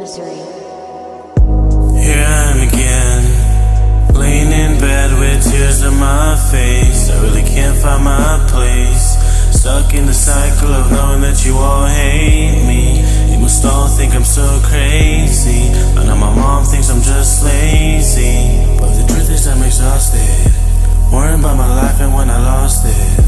misery. Here I am again, laying in bed with tears on my face. I really can't find my place, stuck in the cycle of knowing that you all hate me. You must all think I'm so crazy. I know my mom thinks I'm just lazy, but the truth is I'm exhausted, worrying about my life and when I lost it.